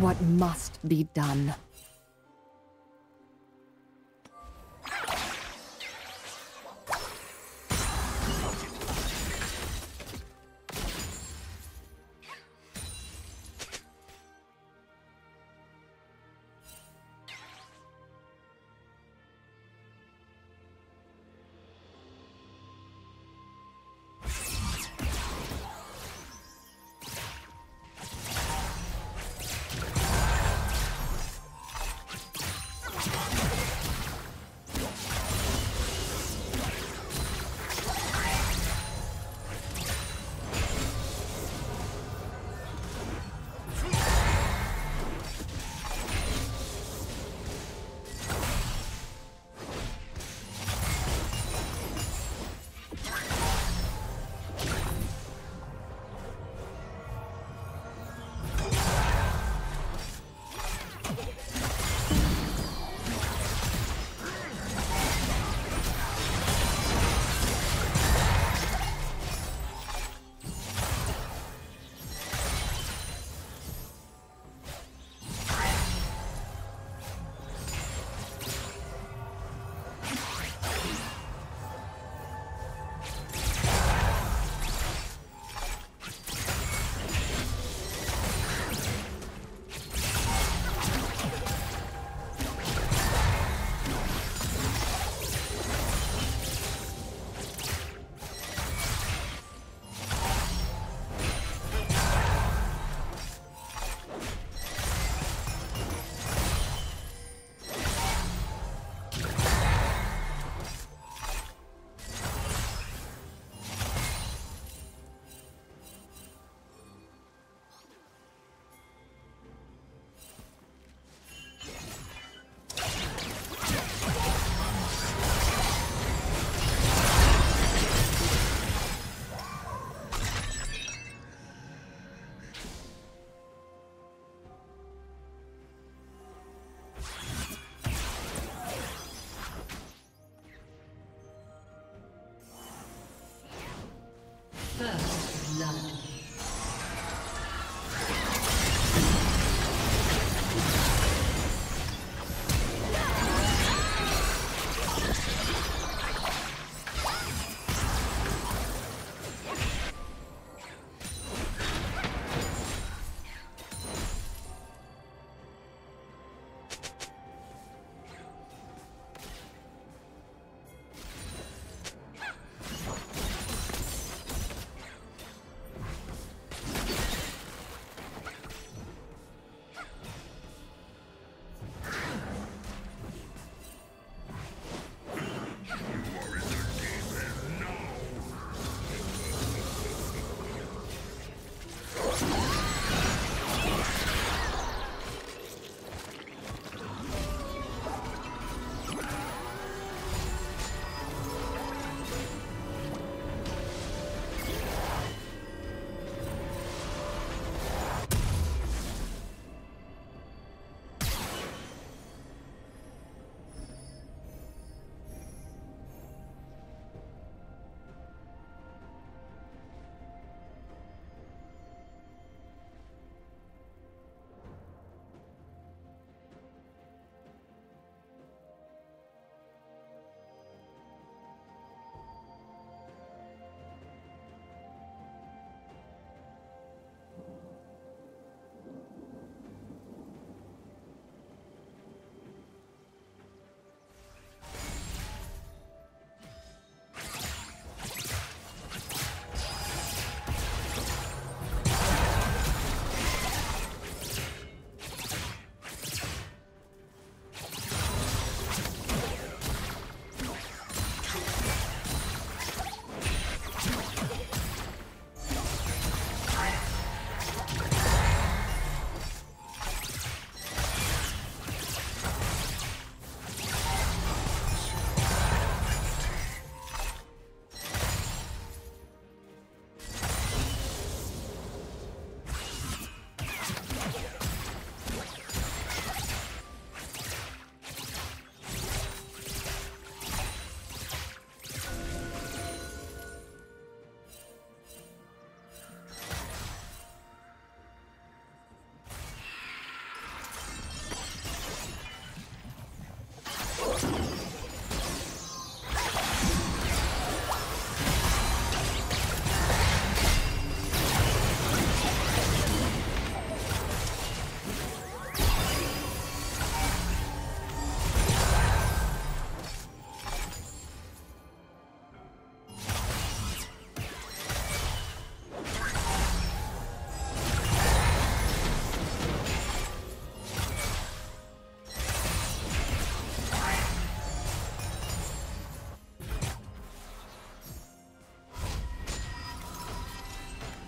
what must be done.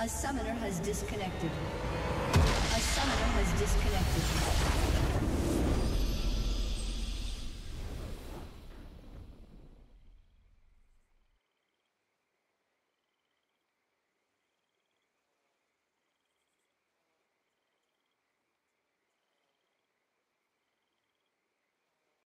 A summoner has disconnected.